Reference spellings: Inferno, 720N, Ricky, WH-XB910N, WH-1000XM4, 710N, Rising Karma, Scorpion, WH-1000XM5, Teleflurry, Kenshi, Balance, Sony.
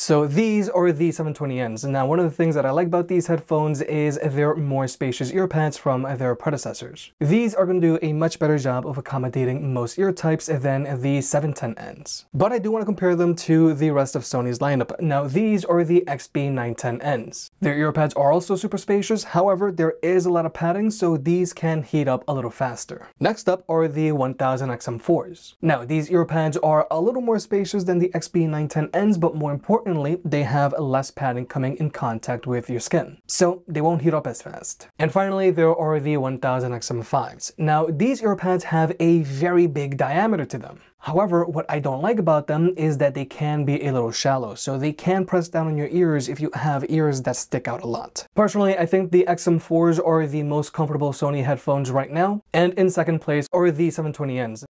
So these are the 720Ns. Now, one of the things that I like about these headphones is they're more spacious ear pads from their predecessors. These are going to do a much better job of accommodating most ear types than the 710Ns. But I do want to compare them to the rest of Sony's lineup. Now, these are the XB910Ns. Their ear pads are also super spacious. However, there is a lot of padding, so these can heat up a little faster. Next up are the 1000XM4s. Now, these ear pads are a little more spacious than the XB910Ns, but more importantly, they have less padding coming in contact with your skin, so they won't heat up as fast. And finally, there are the 1000XM5s. Now, these ear pads have a very big diameter to them. However, what I don't like about them is that they can be a little shallow, so they can press down on your ears if you have ears that stick out a lot. Personally, I think the XM4s are the most comfortable Sony headphones right now, and in second place are the 720Ns.